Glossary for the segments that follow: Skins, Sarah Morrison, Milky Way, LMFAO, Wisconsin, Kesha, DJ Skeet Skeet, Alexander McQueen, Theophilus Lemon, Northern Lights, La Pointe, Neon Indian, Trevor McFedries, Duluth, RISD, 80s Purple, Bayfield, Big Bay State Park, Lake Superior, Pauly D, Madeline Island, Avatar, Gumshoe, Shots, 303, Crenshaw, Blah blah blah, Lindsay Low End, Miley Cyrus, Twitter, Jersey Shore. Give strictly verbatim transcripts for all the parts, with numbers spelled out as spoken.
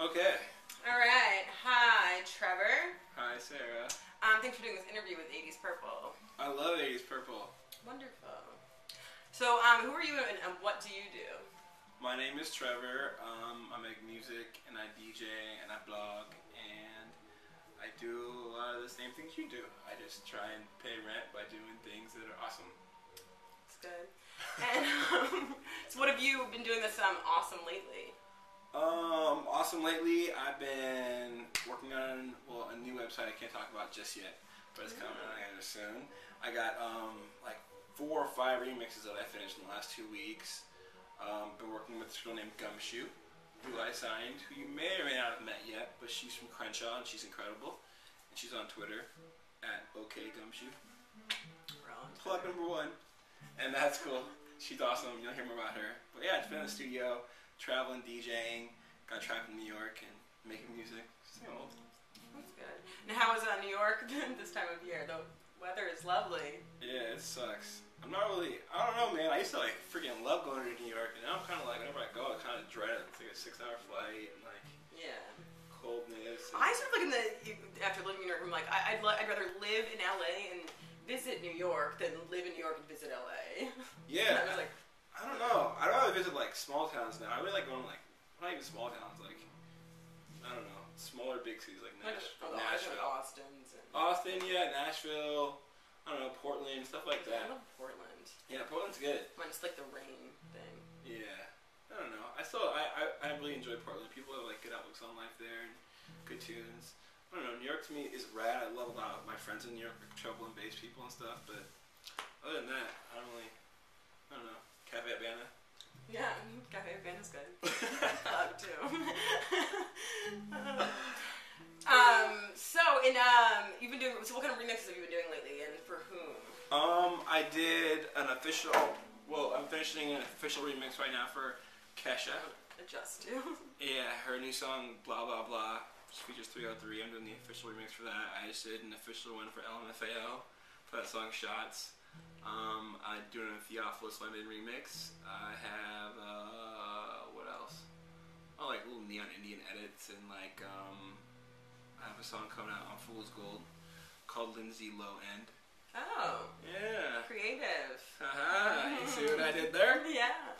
Okay. All right. Hi, Trevor. Hi, Sarah. Um, thanks for doing this interview with eighties Purple. I love eighties Purple. Wonderful. So, um, who are you and what do you do? My name is Trevor. Um, I make music and I D J and I blog and I do a lot of the same things you do. I just try and pay rent by doing things that are awesome. That's good. And um, so, what have you been doing that's um, awesome lately? Um, awesome lately, I've been working on, well, a new website I can't talk about just yet, but it's coming out soon. I got, um, like four or five remixes that I finished in the last two weeks. Um, been working with this girl named Gumshoe, who I signed, who you may or may not have met yet, but she's from Crenshaw and she's incredible. And she's on Twitter, at O K Gumshoe. Club number one. And that's cool. She's awesome, you'll hear more about her. But yeah, it's been in the studio. Traveling, DJing, got trapped in New York and making music. Same old. That's good. And how is uh, New York this time of year? The weather is lovely. Yeah, it sucks. I'm not really, I don't know, man. I used to like freaking love going to New York, and now I'm kind of like, whenever I go, I kind of dread it. It's like a six-hour flight and like yeah. coldness. And I sort of look in the, after living in New York, I'm like, I, I'd, I'd rather live in L A and visit New York than live in New York and visit L A. Yeah. I was like, I don't know. I'd rather visit like small towns now. I really like going like not even small towns, like I don't know, smaller big cities like Nashville, Nashville, Austin's and Austin, yeah, Nashville. I don't know, Portland, stuff like that. I love Portland. Yeah, Portland's good. When it's like the rain thing. Yeah, I don't know. I still I I, I really enjoy Portland. People have like good outlooks on life there and good tunes. I don't know. New York to me is rad. I love a lot of my friends in New York, like trouble and bass people and stuff. But other than that, I don't really. I don't know. Cafe Havana. Yeah, Cafe Havana's good. Love too. um, so, and um, you've been doing. So, what kind of remixes have you been doing lately, and for whom? Um, I did an official. Well, I'm finishing an official remix right now for Kesha. Adjust to. Yeah, her new song "Blah blah blah," which features three oh three. I'm doing the official remix for that. I just did an official one for L M F A O for that song "Shots." Um, I'm doing a Theophilus Lemon remix. I have, uh, what else? Oh, like little Neon Indian edits, and like, um, I have a song coming out on Fool's Gold called Lindsay Low End. Oh. Yeah. Creative. Uh-huh. You see what I did there? Yeah.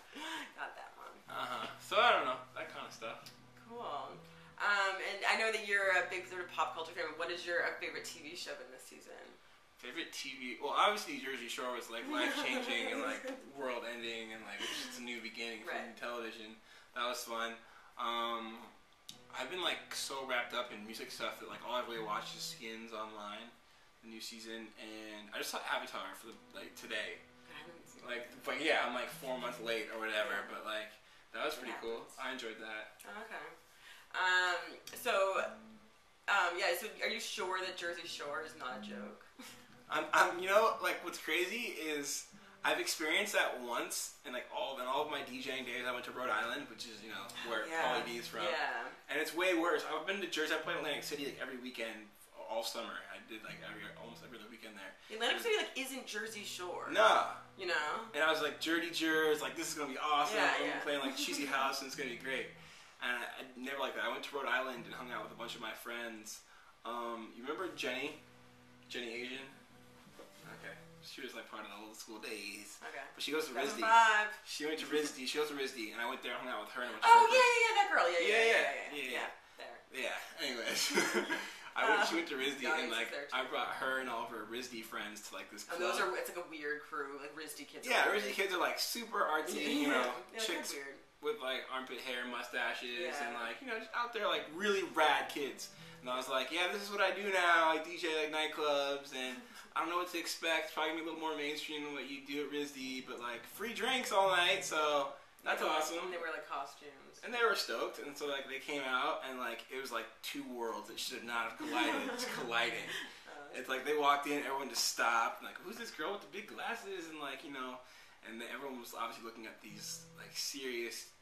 Got that one. Uh-huh. So I don't know. That kind of stuff. Cool. Um, and I know that you're a big sort of pop culture fan, but what is your favorite T V show in this season? Favorite T V? Well, obviously Jersey Shore was like life-changing and like world-ending and like it's just a new beginning for right. television. That was fun. Um, I've been like so wrapped up in music stuff that like all I've really watched is Skins online, the new season, and I just saw Avatar for the, like today. I haven't seen like, but yeah, I'm like four months late or whatever. But like that was pretty cool. I enjoyed that. Oh, okay. Um. So. Um. Yeah. So, are you sure that Jersey Shore is not a joke? I'm, I'm, you know, like, what's crazy is I've experienced that once, and, like, all in all of my DJing days, I went to Rhode Island, which is, you know, where Pauly D is from. Yeah. And it's way worse. I've been to Jersey. I played Atlantic City, like, every weekend all summer. I did, like, every almost every other weekend there. Atlantic City, like, isn't Jersey Shore. No. You know? And I was like, Jersey Jers, like, this is going to be awesome. Yeah, I'm yeah. playing, like, cheesy house, and it's going to be great. And I, I never liked that. I went to Rhode Island and hung out with a bunch of my friends. Um, you remember Jenny? Jenny Asian? Okay. She was like part of the old school days. Okay. But she goes to R I S D. She went to R I S D. She goes to R I S D, and I went there, hung out with her. And went to oh, her yeah, yeah, yeah, that girl. Yeah, yeah, yeah. Yeah, yeah. yeah, yeah. yeah. yeah. yeah. yeah. Anyways. I went, uh, she went to R I S D, and like, I brought her and all of her R I S D friends to like this club. Oh, those are, it's like a weird crew. Like R I S D kids. Yeah, are R I S D kids are like super artsy, you know, yeah, chicks weird. With like armpit hair, mustaches, yeah. and like, you know, just out there like really rad kids. And I was like, yeah, this is what I do now. I D J like nightclubs and I don't know what to expect. It's probably going to be a little more mainstream than what you do at R I S D, but like free drinks all night, so that's yeah, awesome. And they wear like costumes. And they were stoked, and so like they came out, and like it was like two worlds that should not have collided, just colliding. Uh, it's like they walked in, everyone just stopped, and, like, who's this girl with the big glasses? And like, you know, and then everyone was obviously looking at these like serious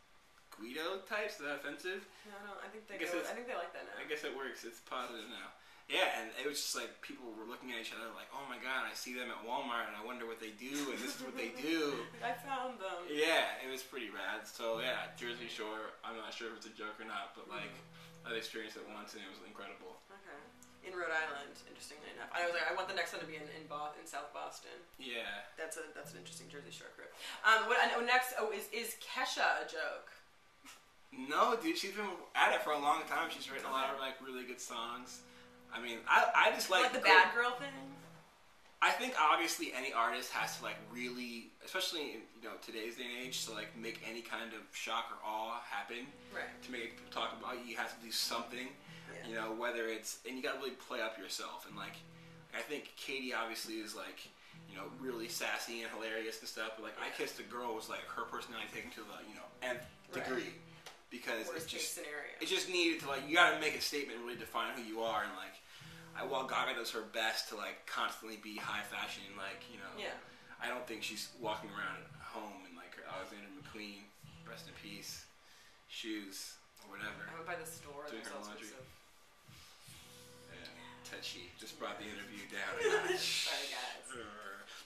Guido types. Is that offensive? No, no, I think they I, go, I think they like that now. I guess it works. It's positive now. Yeah, and it was just like people were looking at each other like, oh my god, I see them at Walmart and I wonder what they do, and this is what they do. I found them. Yeah, it was pretty rad. So yeah, Jersey Shore, I'm not sure if it's a joke or not, but like, I experienced it once and it was incredible. Okay. In Rhode Island, interestingly enough. I was like, I want the next one to be in in, Bo in South Boston. Yeah. That's a that's an interesting Jersey Shore group. Um, what I know next, oh, is, is Kesha a joke? No, dude, she's been at it for a long time. She's written a lot of like really good songs. I mean, I, I just like... Like the bad girl thing? I think obviously any artist has to like really, especially in, you know, today's day and age, to like make any kind of shock or awe happen. Right. To make people talk about you, you have to do something. Yeah. You know, whether it's, and you gotta really play up yourself. And like, I think Katie obviously is like, you know, really sassy and hilarious and stuff. But like, I Kissed a Girl was like her personality taken to the, you know, nth degree. Right. Because it just, it just needed to, like, you gotta make a statement and really define who you are. And like, I, while Gaga does her best to like constantly be high fashion, like, you know, yeah. I don't think she's walking around at home in like her Alexander McQueen, rest in peace, shoes or whatever. I went by the store doing her laundry. Yeah, touchy. Just brought the interview down. Sorry guys.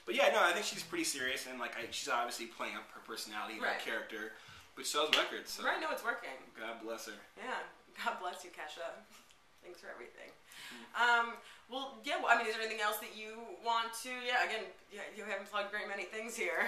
But yeah, no, I think she's pretty serious, and like I, she's obviously playing up her personality and right. her character. Which sells records, so. Right, no, it's working. God bless her. Yeah, God bless you, Kesha. Thanks for everything. Mm-hmm. um, well, yeah, well, I mean, is there anything else that you want to, yeah, again, yeah, you haven't plugged very many things here.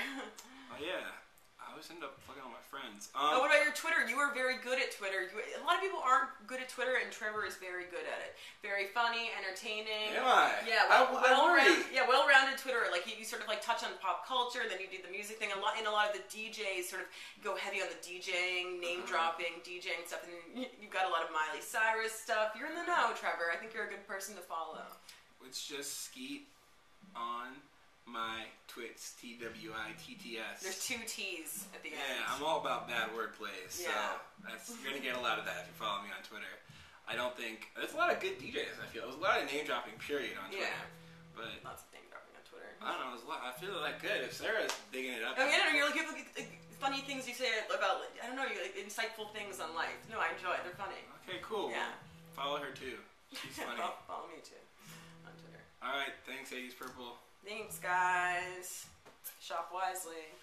Oh, yeah. I always end up plugging all my friends. Um, oh, what about your Twitter? You are very good at Twitter. You, a lot of people aren't good at Twitter, and Trevor is very good at it. Very funny, entertaining. Am I? Yeah, well, I, I well round, yeah, well-rounded Twitterer. Like you, you sort of like touch on pop culture, and then you do the music thing a lot. And a lot of the D Js sort of go heavy on the DJing, name dropping, uh-huh. DJing stuff. And you've got a lot of Miley Cyrus stuff. You're in the know, Trevor. I think you're a good person to follow. It's just Skeet on my Twits, T W I T T S. There's two T's at the end. Yeah, I'm all about bad wordplay, so yeah. That's, you're going to get a lot of that if you follow me on Twitter. I don't think... There's a lot of good D Js, I feel. There's a lot of name-dropping, period, on Twitter. Yeah. But lots of name-dropping on Twitter. I don't know, there's a lot. I feel like good. If Sarah's digging it up... I mean, I don't know, you're like, you have like, like, funny things you say about... Like, I don't know, you're like, insightful things on life. No, I enjoy it. They're funny. Okay, cool. Yeah. Follow her, too. She's funny. follow, follow me, too, on Twitter. All right, thanks, eighties Purple. Thanks, guys. Shop wisely.